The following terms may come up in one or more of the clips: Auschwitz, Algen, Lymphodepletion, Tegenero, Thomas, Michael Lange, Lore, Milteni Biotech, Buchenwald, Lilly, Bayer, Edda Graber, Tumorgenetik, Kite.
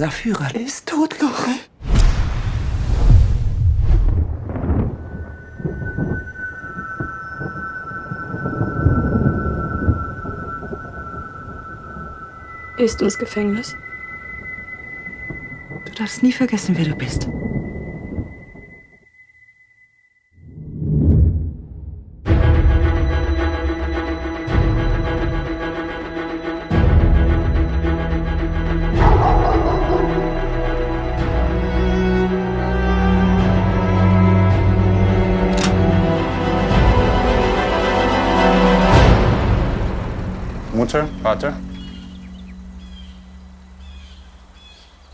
Unser Führer ist tot, Lore. Ist ins Gefängnis. Du darfst nie vergessen, wer du bist. Mutter, Vater.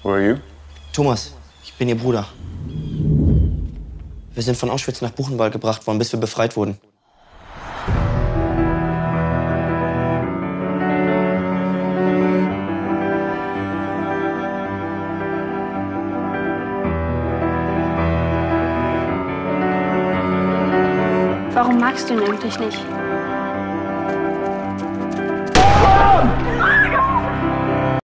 Who are you? Thomas, ich bin ihr Bruder. Wir sind von Auschwitz nach Buchenwald gebracht worden, bis wir befreit wurden. Warum magst du ihn eigentlich nicht?